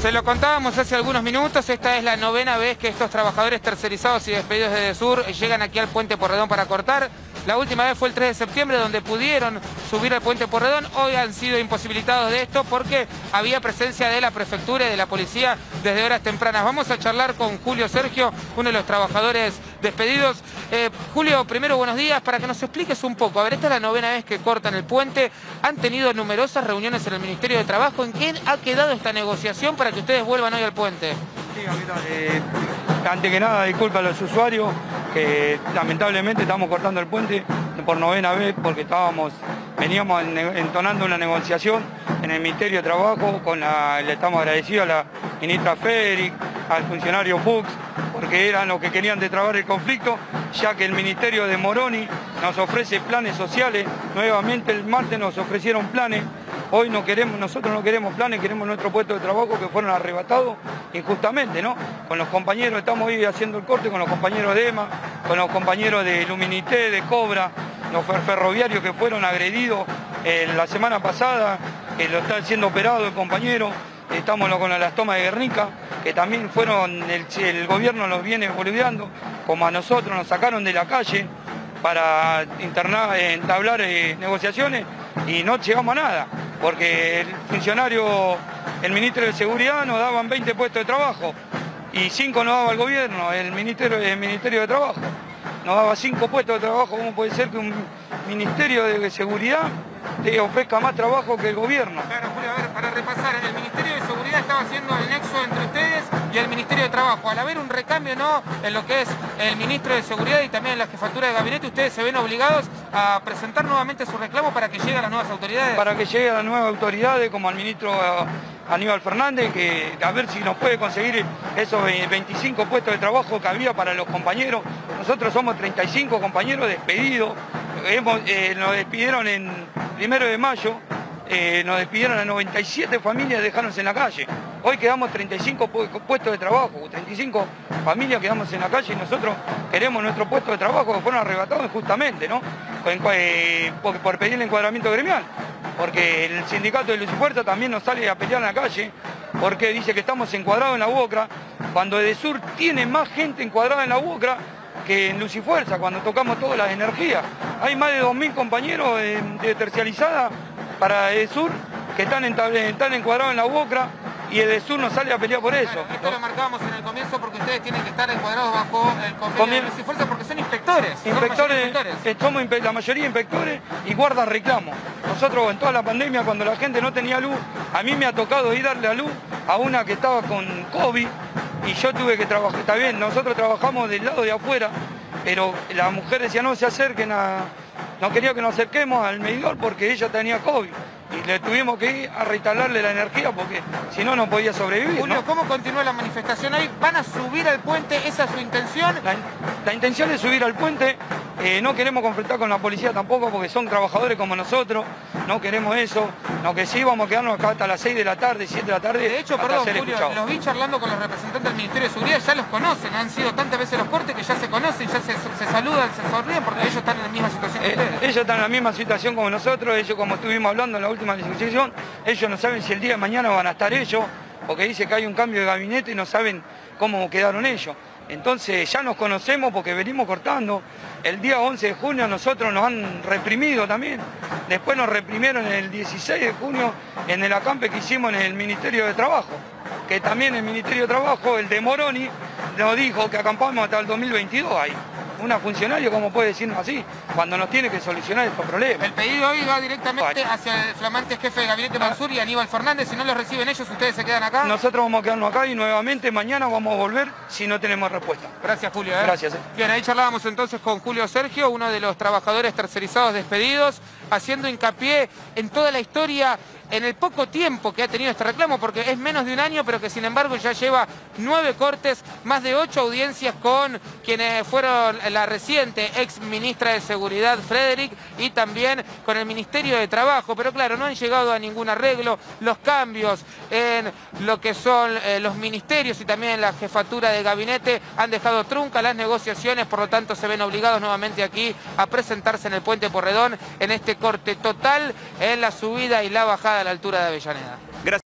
Se lo contábamos hace algunos minutos, esta es la 9ª vez que estos trabajadores tercerizados y despedidos de EDESUR llegan aquí al Puente Pueyrredón para cortar. La última vez fue el 3 de septiembre donde pudieron subir al Puente Pueyrredón. Hoy han sido imposibilitados de esto porque había presencia de la prefectura y de la policía desde horas tempranas. Vamos a charlar con Julio Sergio, uno de los trabajadores despedidos. Julio, primero buenos días, para que nos expliques un poco. A ver, esta es la 9ª vez que cortan el puente, han tenido numerosas reuniones en el Ministerio de Trabajo. ¿En qué ha quedado esta negociación para que ustedes vuelvan hoy al puente? Sí, mira, antes que nada, disculpa a los usuarios, que lamentablemente estamos cortando el puente por 9ª vez porque veníamos entonando una negociación en el Ministerio de Trabajo, le estamos agradecidos a la ministra Feric, al funcionario Fuchs, porque eran los que querían destrabar el conflicto, ya que el Ministerio de Moroni nos ofrece planes sociales. Nuevamente el martes nos ofrecieron planes. Hoy nosotros no queremos planes, queremos nuestro puesto de trabajo, que fueron arrebatados injustamente, ¿no? Con los compañeros, estamos hoy haciendo el corte con los compañeros de EMA, con los compañeros de Luminité, de Cobra, los ferroviarios que fueron agredidos la semana pasada, que lo está siendo operado el compañero. Estamos con las tomas de Guernica, que también fueron, el gobierno los viene boludeando, como a nosotros nos sacaron de la calle para entablar negociaciones y no llegamos a nada, porque el ministro de Seguridad nos daban 20 puestos de trabajo y 5 nos daba el gobierno, el Ministerio de Trabajo. Nos daba 5 puestos de trabajo. ¿Cómo puede ser que un Ministerio de Seguridad te ofrezca más trabajo que el gobierno? Claro, Julio, a ver, para repasar, el Ministerio de Seguridad estaba haciendo el nexo entre ustedes y el Ministerio de Trabajo. Al haber un recambio no en lo que es el Ministro de Seguridad y también en la Jefatura de Gabinete, ustedes se ven obligados a presentar nuevamente su reclamo para que lleguen a las nuevas autoridades. Para que lleguen a las nuevas autoridades, como al ministro Aníbal Fernández, que a ver si nos puede conseguir esos 25 puestos de trabajo que había para los compañeros. Nosotros somos 35 compañeros despedidos. Nos despidieron en 1 de mayo, nos despidieron a 97 familias, dejándose en la calle. Hoy quedamos 35 puestos de trabajo, 35 familias quedamos en la calle y nosotros queremos nuestro puesto de trabajo, que fueron arrebatados injustamente, ¿no? Por pedir el encuadramiento gremial, porque el sindicato de Luz y Fuerza también nos sale a pelear en la calle, porque dice que estamos encuadrados en la UOCRA, cuando EDESUR tiene más gente encuadrada en la UOCRA que en Luz y Fuerza, cuando tocamos todas las energías. Hay más de 2.000 compañeros de terciarizada para EDESUR que están encuadrados en la UOCRA y EDESUR nos sale a pelear por eso. Claro, esto lo marcábamos en el comienzo porque ustedes tienen que estar encuadrados bajo el convenio de Luz y Fuerza porque son inspectores. Somos la mayoría inspectores y guardan reclamos. Nosotros en toda la pandemia, cuando la gente no tenía luz, a mí me ha tocado ir a darle a luz a una que estaba con COVID, y yo tuve que trabajar. Está bien, nosotros trabajamos del lado de afuera, pero la mujer decía no se acerquen no quería que nos acerquemos al medidor porque ella tenía COVID. Y le tuvimos que ir a reinstalarle la energía porque si no, no podía sobrevivir. Julio, ¿no? ¿Cómo continúa la manifestación hoy? ¿Van a subir al puente? ¿Esa es su intención? La intención es subir al puente. No queremos confrontar con la policía tampoco porque son trabajadores como nosotros. No queremos eso. Lo que sí, vamos a quedarnos acá hasta las 6 de la tarde, 7 de la tarde. De hecho, perdón, Julio, escuchados. Los vi charlando con los representantes del Ministerio de Seguridad. Ya los conocen. Han sido tantas veces los cortes que ya se conocen, ya se saludan, se sonríen porque ellos están en la misma situación que ustedes. Ellos están en la misma situación como nosotros. Ellos, como estuvimos hablando en la última discusión, ellos no saben si el día de mañana van a estar ellos, porque dice que hay un cambio de gabinete y no saben cómo quedaron ellos. Entonces ya nos conocemos porque venimos cortando. El día 11 de junio nosotros nos han reprimido también. Después nos reprimieron el 16 de junio en el acampe que hicimos en el Ministerio de Trabajo. Que también el Ministerio de Trabajo, el de Moroni, nos dijo que acampamos hasta el 2022 ahí. Una funcionaria, como puede decirnos así, cuando nos tiene que solucionar estos problemas. El pedido hoy va directamente hacia el flamante jefe de gabinete Mansur y Aníbal Fernández. Si no los reciben ellos, ustedes se quedan acá. Nosotros vamos a quedarnos acá y nuevamente mañana vamos a volver si no tenemos respuesta. Gracias, Julio. Gracias. Bien, ahí charlábamos entonces con Julio Sergio, uno de los trabajadores tercerizados despedidos, haciendo hincapié en toda la historia, en el poco tiempo que ha tenido este reclamo, porque es menos de un año, pero que sin embargo ya lleva 9 cortes, más de 8 audiencias con quienes fueron la reciente ex ministra de Seguridad, Frederic, y también con el Ministerio de Trabajo. Pero claro, no han llegado a ningún arreglo. Los cambios en lo que son los ministerios y también en la jefatura de gabinete han dejado trunca las negociaciones, por lo tanto se ven obligados nuevamente aquí a presentarse en el Puente Pueyrredón en este corte total en la subida y la bajada a la altura de Avellaneda.